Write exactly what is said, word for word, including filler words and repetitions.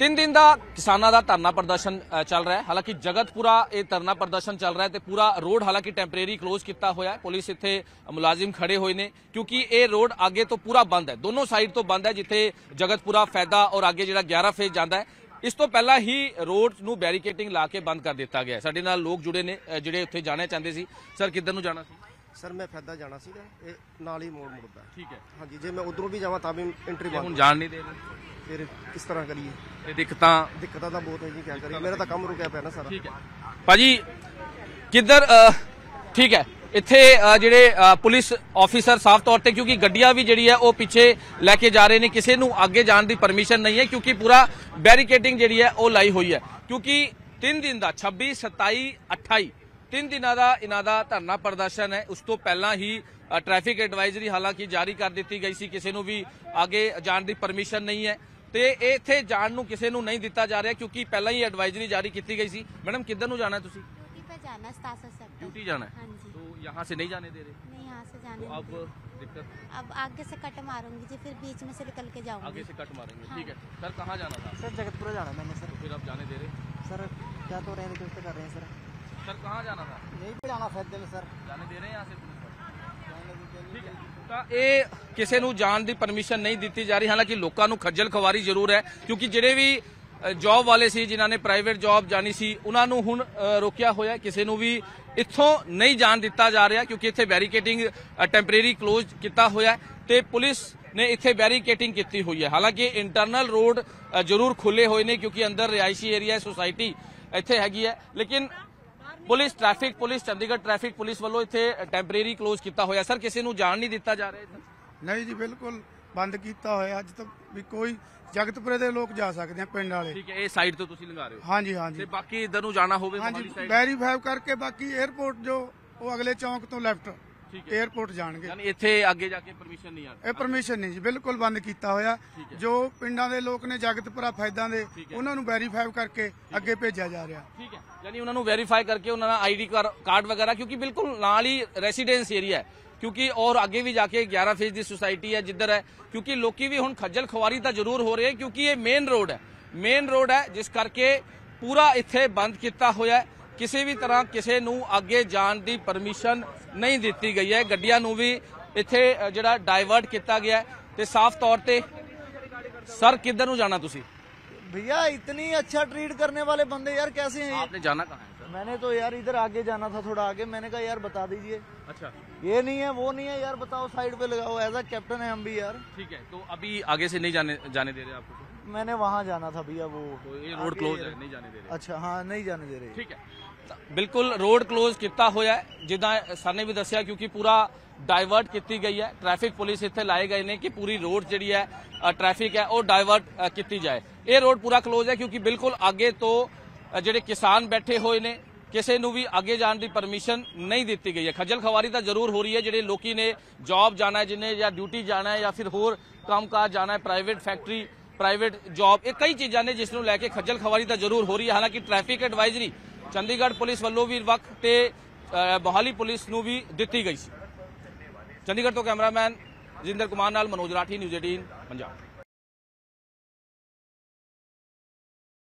तीन दिन का किसानों का धरना प्रदर्शन चल रहा है। हालांकि जगतपुरा ये धरना प्रदर्शन चल रहा है तो पूरा रोड हालांकि टैंपरेरी क्लोज किया हुआ है। पुलिस इत्थे मुलाजिम खड़े हुए हैं क्योंकि ये रोड आगे तो पूरा बंद है, दोनों साइड तो बंद है, जिथे जगतपुरा फैदा और आगे जो ग्यारह फेज जाता है इस तो पहला ही रोड नू बैरीकेडिंग ला के बंद कर दिता गया। साडे नाल लोग जुड़े ने जिहड़े उत्थे जाना चाहते सी। सर किधर नू जाना सी? सर मैं फैदा जाना सी, नाल ही मोड़ मुड़दा। ठीक है, हाँ जी, जे मैं उधरों भी जावां तां भी एंट्री बंद। हुण जाण नहीं दे रहे, फिर किस तरह करिए? दिक्कतां दिक्कतां तां बहुत है जी, क्या करिए, मेरा तां काम रुकिया पिया ना सारा। ठीक है भाजी किधर? ठीक है, इत्थे जिहड़े पुलिस ऑफिसर साफ तौर पर क्योंकि गड्डियां भी जिहड़ी है वो पिछे लैके जा रहे ने, किसी नू अगे जाण दी परमिशन नहीं है क्योंकि पूरा बैरीकेडिंग जिहड़ी है वो लाई हुई है। क्योंकि तीन दिन का छब्बीस सताई अठाई तीन दिनों का इन्हों का धरना प्रदर्शन है। उस तो पहला ही ट्रैफिक एडवाइजरी हालांकि जारी कर दी गई सी, किसी नू भी आगे जाने की परमिशन नहीं है तो इत्थे जाने नू किसी नू नहीं दिता जा रहा क्योंकि पहला ही एडवाइजरी जारी की गई सी। मैडम किधर नू जाना है? तुसी ड्यूटी पे जाना है, सतासी सेक्टर ड्यूटी जाना है। हाँ जी, तो यहाँ से नहीं जाने दे रहे? नहीं, यहाँ से जाने तो अब दिक्कत, अब आगे से कट मारूंगी जी, फिर बीच में से निकल के जाऊंगी, आगे से कट मारेंगे। ठीक है सर, कहाँ जाना था? सर जगतपुरा जाना मैंने सर। फिर आप जाने दे रहे सर, क्या तो रहे कर रहे हैं सर? सर कहाँ जाना था? यही पे जाना फैसले में सर, जाने दे रहे हैं यहाँ से। ठीक है, तो ये किसी नू जान दी परमिशन नहीं दी जा रही। हालांकि लोगों नू खज्जल खवारी जरूर है क्योंकि जिहड़े भी जॉब वाले सी जिन्होंने प्राइवेट जॉब जानी सी उन्हां नू हुण रोकिया होया, किसी नू भी इत्थों नहीं जान दिता जा रहा क्योंकि इत्थे बैरीकेडिंग टैंपरेरी क्लोज किया होया ते पुलिस ने इत्थे बैरीकेडिंग की हुई है। हालांकि इंटरनल रोड जरूर खुले हुए ने क्योंकि अंदर रिहायशी एरिया सोसायटी इत्थे हैगी है, लेकिन police traffic police Chandigarh traffic police वालों इत्थे टैंपरेरी क्लोज किया होया। सर किसी नू जान नहीं दिता जा रहा? नहीं जी, बिल्कुल बंद किया होया। अज तक भी कोई जगतपुरे दे लोग जा सकते हैं, पिंड वाले। ठीक है, ये साइड तो तुसी लंघा रहे हो? हाँ जी, हाँ जी। बाकी इधर नू जाना होवे मोहाली साइड वेरीफाई करके, बाकी एयरपोर्ट जो वो अगले चौंक तो लैफ्ट एयरपोर्ट जाएंगे, यानी इत्थे आगे जाके परमिशन नहीं आती। ये परमिशन नहीं जी, बिल्कुल बंद किया होया। जो पिंडां दे लोग ने जगतपुरा फैदां दे उन्हां नू वेरीफाई करके अगे भेजा जा रहा। ठीक है, यानी उन्हां नू वेरीफाई करके उन्हां दा आईडी कार्ड वगैरह क्योंकि बिल्कुल नाल ही रेसीडेंस एरिया है क्योंकि और आगे भी जाके ग्यारह फीसद की सोसाइटी है जिधर है क्योंकि लोग भी हुण खज्जल खवारी तो जरूर हो रहे हैं क्योंकि ये मेन रोड है, मेन रोड है जिस करके पूरा इत्थे बंद किया होया है। किसी भी तरह किसी नू आगे जाने की परमिशन नहीं दी गई है, गड्डियां नू भी इत्थे जिहड़ा डाइवर्ट किया गया है। तो साफ तौर पे सर किधर नू जाना तुसी? भैया इतनी अच्छा ट्रीट करने वाले बंदे यार कैसे हैं? आपने जाना कहाँ है? मैंने तो यार इधर आगे जाना था, थोड़ा आगे। मैंने कहा यार बता दीजिए। अच्छा, ये नहीं है वो नहीं है यार, बताओ साइड पे लगाओ, एज अ कैप्टन है हम भी यार। ठीक है, तो अभी आगे से नहीं जाने जाने दे रहे आपको? मैंने वहाँ जाना था भैया, वो तो ये रोड क्लोज है, नहीं जाने दे रहे। अच्छा, हाँ नहीं जाने दे रहे। ठीक है, बिल्कुल रोड क्लोज किया होया है जिदा सर ने भी दसिया क्योंकि पूरा डाइवर्ट की गई है। ट्रैफिक पुलिस इत्थे लाए गए ने कि पूरी रोड जिहड़ी है ट्रैफिक है वो डाइवर्ट की जाए। ये रोड पूरा क्लोज है क्योंकि बिल्कुल आगे तो जिहड़े किसान बैठे हुए ने किसी नू भी आगे जाने की परमिशन नहीं दी गई है। खज्जल खवारी तो जरूर हो रही है, जिहड़े लोकी ने जॉब जाना है जिन्हें या ड्यूटी जाना है या फिर होर काम काज जाना है, प्राइवेट फैक्टरी प्राइवेट जॉब, ये कई चीज़ां ने जिसनों लैके खज्जल खवारी तो जरूर हो रही है। हालांकि ट्रैफिक एडवाइजरी चंडीगढ़ पुलिस वालों भी वक्त ते मोहाली पुलिस नू भी दी गई सी। चंडीगढ़ तो कैमरामैन जिंदर कुमार नाल मनोज राठी, न्यूज़ अठारह पंजाब।